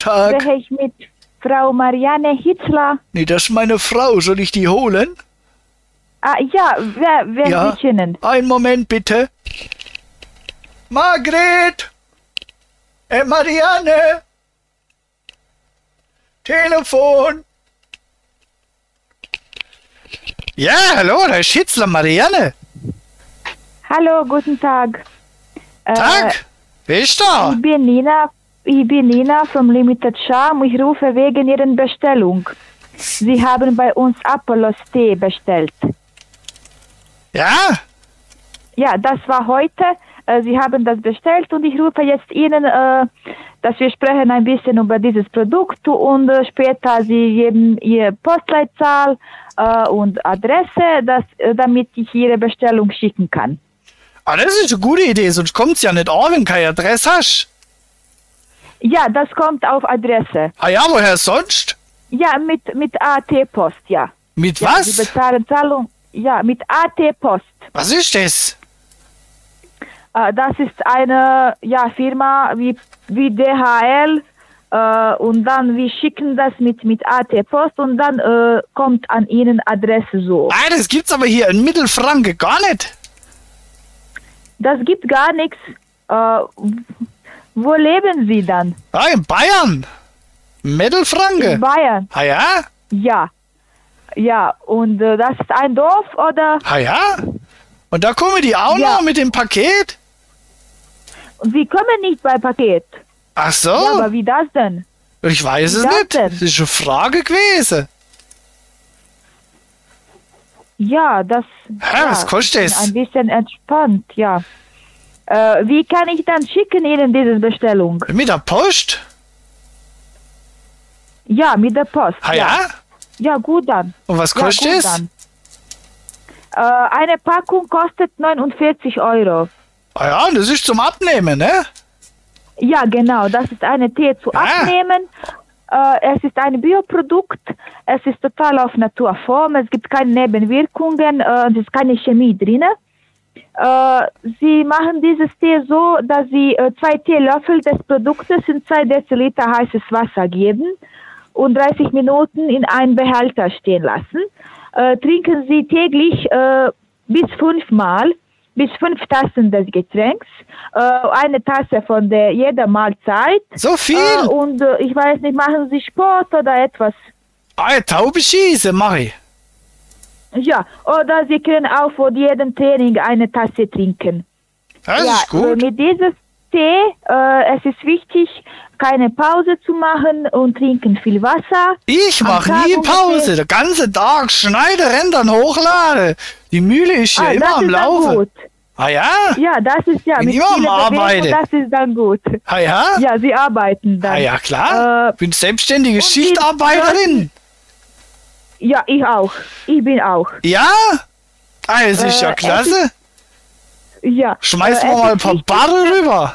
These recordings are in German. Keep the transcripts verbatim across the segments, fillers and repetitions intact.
Tag. Spreche ich mit Frau Marianne Hitzler? Nee, das ist meine Frau. Soll ich die holen? Ah, ja, wer, wer ja. Sie können. Einen Moment bitte. Margret! Äh, Marianne! Telefon! Ja, hallo, da ist Hitzler Marianne. Hallo, guten Tag. Tag, äh, wer ist da? Ich bin Nina. Ich bin Nina vom Limited Charm. Ich rufe wegen Ihrer Bestellung. Sie haben bei uns Apollos Tee bestellt. Ja? Ja, das war heute. Sie haben das bestellt und ich rufe jetzt Ihnen, dass wir sprechen ein bisschen über dieses Produkt und später Sie geben Ihre Postleitzahl und Adresse, dass, damit ich Ihre Bestellung schicken kann. Ah, das ist eine gute Idee, sonst kommt es ja nicht an, wenn keine Adresse hast. Ja, das kommt auf Adresse. Ah ja, woher sonst? Ja, mit, mit A T-Post, ja. Mit was? Ja, Sie bezahlen Zahlung. Ja, mit A T-Post. Was ist das? Äh, das ist eine ja, Firma wie, wie D H L äh, und dann wir schicken das mit, mit A T-Post und dann äh, kommt an Ihnen Adresse so. Ah, das gibt's aber hier in Mittelfranken gar nicht. Das gibt gar nichts. Äh, Wo leben Sie dann? Ah, in Bayern. Mittelfranken. In Bayern. Ah ja? Ja. Ja, und äh, das ist ein Dorf, oder? Ah ja? Und da kommen die auch ja. noch mit dem Paket? Sie kommen nicht bei Paket. Ach so? Ja, aber wie das denn? Ich weiß wie es das nicht. Denn? Das ist eine Frage gewesen. Ja, das... Hä, ja, was kostet es? Ein bisschen entspannt, ja. Wie kann ich dann schicken Ihnen diese Bestellung? Mit der Post? Ja, mit der Post. Ah ja? Ja, ja gut dann. Und was kostet ja, es? Äh, eine Packung kostet neunundvierzig Euro. Ah ja, das ist zum Abnehmen, ne? Ja, genau. Das ist eine Tee zu ja. abnehmen. Äh, es ist ein Bioprodukt. Es ist total auf Naturform. Es gibt keine Nebenwirkungen. Äh, es ist keine Chemie drin. Äh, sie machen dieses Tee so, dass sie äh, zwei Teelöffel des Produktes in zwei Deziliter heißes Wasser geben und dreißig Minuten in einen Behälter stehen lassen. Äh, trinken Sie täglich äh, bis fünfmal, bis fünf Tassen des Getränks, äh, eine Tasse von der jeder Mahlzeit. So viel? Äh, und äh, ich weiß nicht, machen Sie Sport oder etwas? Eine Taube schießen mache ich. Ja, oder Sie können auch vor jedem Training eine Tasse trinken. Das ja, ist gut. Mit diesem Tee, äh, es ist wichtig, keine Pause zu machen und trinken viel Wasser. Ich mache nie Pause, den ganzen Tag schneide, renn dann hochlade. Die Mühle ist ja ah, immer am Laufen. Ah ja? Ja, das ist ja. Bin mit immer am Arbeiten. Das ist dann gut. Ah ja? Ja, Sie arbeiten dann. Ah ja, klar. Äh, bin selbstständige Schichtarbeiterin. Ja, ich auch. Ich bin auch. Ja? Ah, das ist äh, ja klasse. Ist, ja. Schmeißen wir äh, mal ein paar Barren rüber.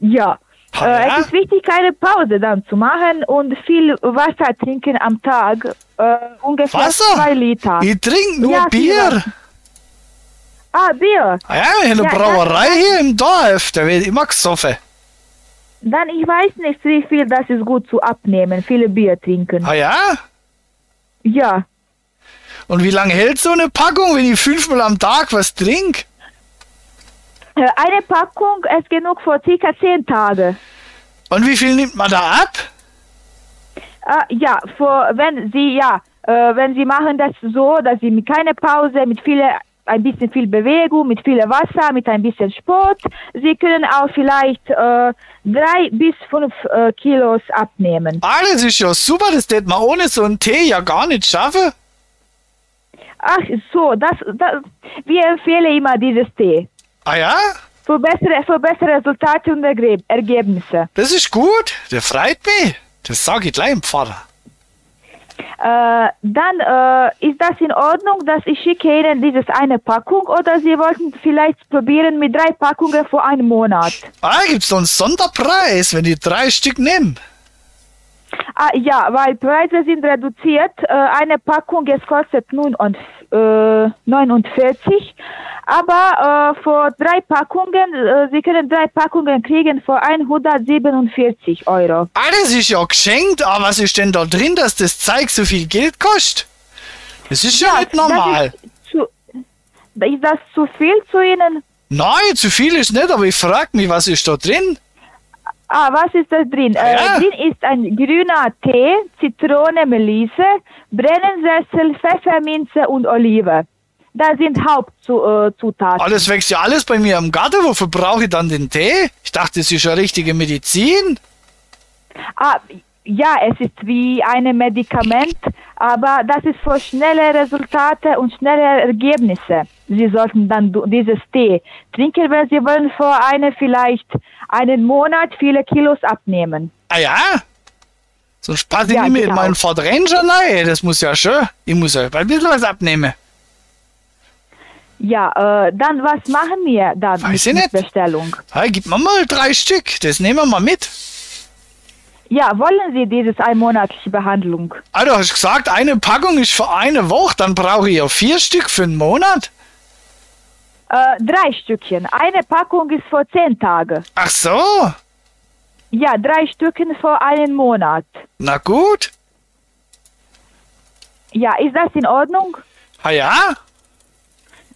Ja. Ha, äh, ja. Es ist wichtig, keine Pause dann zu machen und viel Wasser trinken am Tag. Äh, ungefähr Wasser? zwei Liter. Ich trinke nur ja, Bier. Ah, Bier. Ah, ja, in der ja, Brauerei ja. hier im Dorf, da wird immer gesoffen. Dann, ich weiß nicht, wie viel das ist gut zu abnehmen, viele Bier trinken. Ah ja? Ja. Und wie lange hält so eine Packung, wenn ich fünfmal am Tag was trinke? Eine Packung ist genug für circa zehn Tage. Und wie viel nimmt man da ab? Äh, ja, für, wenn Sie ja, äh, wenn Sie machen das so, dass Sie mit keiner Pause, mit viele, ein bisschen viel Bewegung, mit viel Wasser, mit ein bisschen Sport, Sie können auch vielleicht äh, drei bis fünf äh, Kilos abnehmen. Ah, das ist ja super, das tät man ohne so einen Tee ja gar nicht schaffen. Ach so, das, das, wir empfehlen immer dieses Tee. Ah ja? Für bessere, für bessere Resultate und Ergebnisse. Das ist gut, das freut mich. Das sage ich gleich im Pfarrer. Äh, dann äh, ist das in Ordnung, dass ich schicke Ihnen dieses eine Packung oder Sie wollten vielleicht probieren mit drei Packungen vor einem Monat. Ah, gibt es so einen Sonderpreis, wenn ich drei Stück nehme? Ah, ja, weil Preise sind reduziert. Äh, eine Packung, es kostet nun und neunundvierzig. Aber äh, für drei Packungen, äh, Sie können drei Packungen kriegen für hundertsiebenundvierzig Euro. Ah, das ist ja geschenkt. Aber was ist denn da drin, dass das Zeug so viel Geld kostet? Das ist ja, ja nicht normal. Das ist, zu, ist das zu viel zu Ihnen? Nein, zu viel ist nicht, aber ich frage mich, was ist da drin? Ah, was ist da drin? Ja. Äh, drin ist ein grüner Tee, Zitrone, Melisse, Brennessel, Pfefferminze und Olive. Das sind Hauptzutaten. Äh, Alles wächst ja alles bei mir im Garten. Wofür brauche ich dann den Tee? Ich dachte, das ist ja richtige Medizin. Ah, ja, es ist wie ein Medikament, aber das ist für schnelle Resultate und schnelle Ergebnisse. Sie sollten dann dieses Tee trinken, wenn Sie wollen, vor eine, vielleicht einen Monat viele Kilos abnehmen. Ah ja? Sonst passe ich ja, nicht mehr genau. in meinen Ford Ranger rein. Das muss ja schön. Ich muss ja ein bisschen was abnehmen. Ja, äh, dann was machen wir dann Weiß mit der Bestellung? Hey, gib mir mal drei Stück. Das nehmen wir mal mit. Ja, wollen Sie diese einmonatliche Behandlung? Ah, du hast gesagt, eine Packung ist für eine Woche, dann brauche ich ja vier Stück für einen Monat? Äh, drei Stückchen. Eine Packung ist für zehn Tage. Ach so? Ja, drei Stückchen für einen Monat. Na gut. Ja, ist das in Ordnung? Ah ja?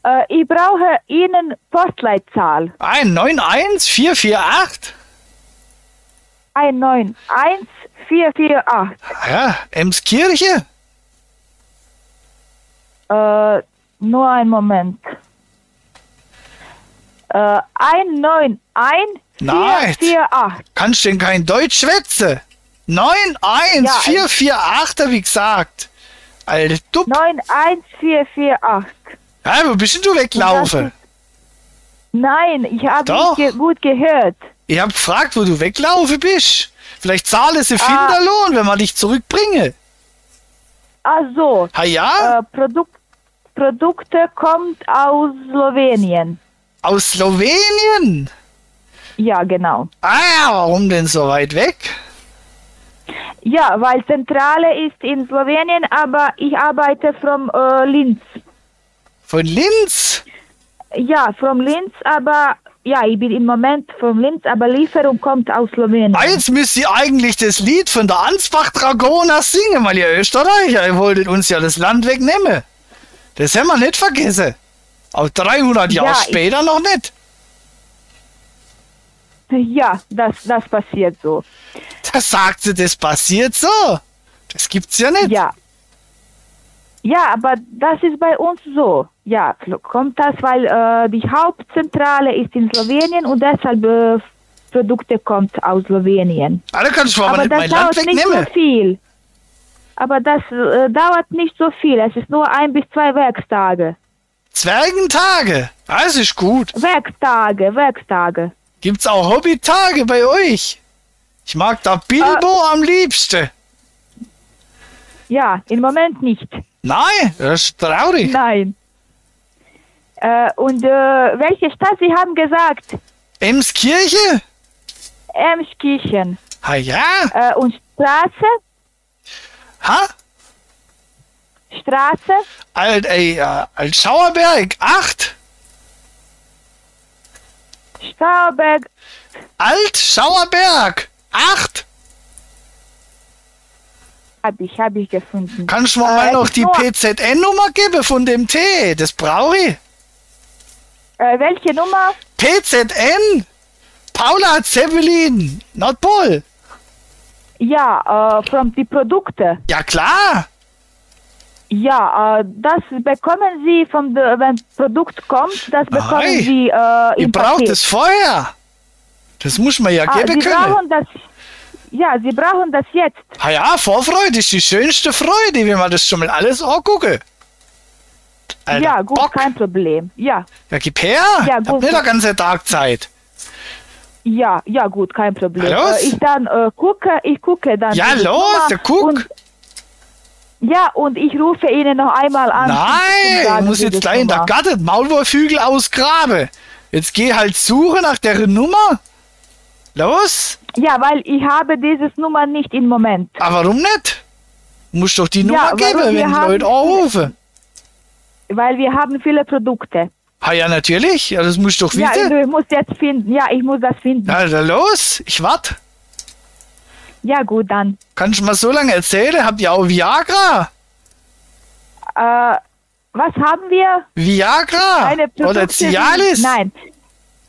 Äh, ich brauche Ihnen Postleitzahl. neun eins vier vier acht? eins neun eins vier vier acht. Ja, Emskirchen? Äh, nur einen Moment. Äh, eins neun eins vier vier acht. Kannst du denn kein Deutsch schwätzen? neun eins vier vier acht, habe ich gesagt. Alter, du. neun eins vier vier acht. Ja, wo bist denn du weggelaufen? Nein, ich habe nicht ge gut gehört. Ich habe gefragt, wo du weglaufen bist. Vielleicht zahle sie Finderlohn, ah. wenn man dich zurückbringe. Ach so. Ha, ja? Äh, Produk Produkte kommt aus Slowenien. Aus Slowenien? Ja, genau. Ah ja, warum denn so weit weg? Ja, weil Zentrale ist in Slowenien, aber ich arbeite von äh, Linz. Von Linz? Ja, von Linz, aber... Ja, ich bin im Moment vom Linz, aber Lieferung kommt aus Slowenien. Ah, jetzt müsst ihr eigentlich das Lied von der Ansbach-Dragona singen, weil ihr Österreicher, ihr wolltet uns ja das Land wegnehmen. Das haben wir nicht vergessen. Auch dreihundert Jahre ja, später noch nicht. Ja, das, das passiert so. Das sagt sie, das passiert so. Das gibt's ja nicht. Ja. Ja, aber das ist bei uns so. Ja, kommt das, weil äh, die Hauptzentrale ist in Slowenien und deshalb äh, Produkte kommt aus Slowenien. Also kannst du aber, aber nicht das mein dauert Land wegnehmen. Nicht so viel. Aber das äh, dauert nicht so viel. Es ist nur ein bis zwei Werktage. Zwergentage? Das ist gut. Werktage, Werktage. Gibt's auch Hobbytage bei euch? Ich mag da Bilbo äh, am liebsten. Ja, im Moment nicht. Nein, das ist traurig. Nein. Äh, und äh, welche Stadt Sie haben gesagt? Emskirchen? Emskirchen. Ha ja. Äh, und Straße? Ha? Straße? Alt, ey, äh, Alt-Schauerberg, acht? Schauerberg. Alt-Schauerberg, acht? Hab ich, hab ich gefunden. Kannst du mir äh, mal noch die P Z N-Nummer geben von dem Tee? Das brauche ich. Äh, welche Nummer? P Z N? Paula Zeppelin, Nordpol. Ja, äh, von die Produkte. Ja, klar. Ja, äh, das bekommen Sie, vom, wenn das Produkt kommt, das bekommen Oi. Sie äh, im Ihr braucht Paket. Es vorher. Das muss man ja ah, geben Sie können. Das Ja, Sie brauchen das jetzt. Ah ja, Vorfreude ist die schönste Freude, wenn man das schon mal alles anguckt. Alter, ja, gut, Bock. Kein Problem. Ja. Ja, gib her. Ja, ich hab nicht den ganzen Tag Zeit. Ja, ja, gut, kein Problem. Ja, los. Äh, ich dann äh, gucke, ich gucke dann. Ja, los, der guck. Und, ja, und ich rufe Ihnen noch einmal an. Nein, sagen, ich muss jetzt gleich in der Gatte Maulwurfhügel ausgraben. Jetzt geh halt suchen nach deren Nummer. Los? Ja, weil ich habe dieses Nummer nicht im Moment. Aber warum nicht? Du musst doch die Nummer ja, geben, wenn die Leute anrufen. weil wir haben viele Produkte. Ah ja, natürlich. Ja, das musst du doch wieder. Ja, also ich muss jetzt finden. Ja, ich muss das finden. Na, dann los. Ich warte. Ja, gut, dann. Kannst du mal so lange erzählen? Habt ihr auch Viagra? Äh, was haben wir? Viagra? Oder Cialis? Nein.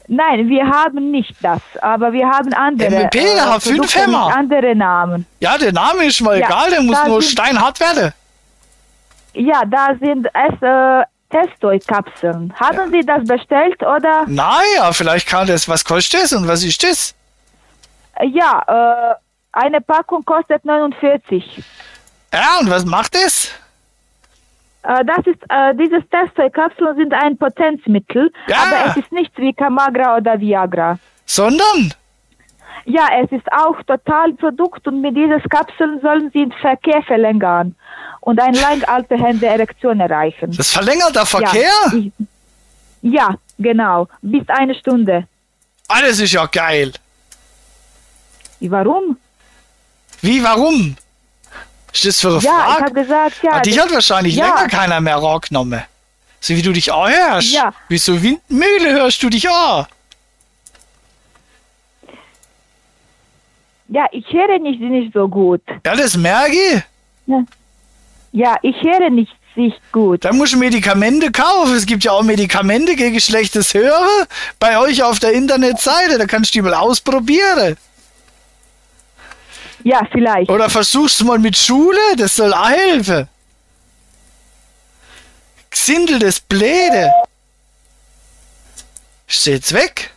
Nein, wir haben nicht das, aber wir haben andere M P, äh, H fünf Hämmer. Andere Namen. Ja, der Name ist mal ja, egal, der muss nur steinhart werden. Ja, da sind es äh, Testoikapseln. Haben ja. Sie das bestellt, oder? Naja, vielleicht kann das, was kostet das und was ist das? Ja, äh, eine Packung kostet neunundvierzig. Ja, und was macht das? Das ist, äh, diese Testoikapseln sind ein Potenzmittel, ja. aber es ist nicht wie Kamagra oder Viagra. Sondern? Ja, es ist auch Totalprodukt und mit diesen Kapseln sollen sie den Verkehr verlängern und eine langanhaltende Erektion erreichen. Das verlängert der Verkehr? Ja, ich, ja, genau, bis eine Stunde. Ah, das ist ja geil. Warum? Wie, warum? Ist das für eine ja, Frage? Ich hab gesagt, ja, ah, dich hat wahrscheinlich ja. länger keiner mehr rangenommen. So wie du dich auch hörst. Ja. Wie so Windmühle hörst du dich auch. Ja, ich höre nicht, nicht so gut. Ja, das merke ich. Ja, ja ich höre nicht, nicht gut. Dann musst du Medikamente kaufen. Es gibt ja auch Medikamente gegen schlechtes Hören bei euch auf der Internetseite. Da kannst du die mal ausprobieren. Ja, vielleicht. Oder versuch's mal mit Schule, das soll auch helfen. Gesindel, das Bläde. Steht's weg?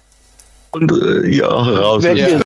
Und, äh, ja, raus. Ja.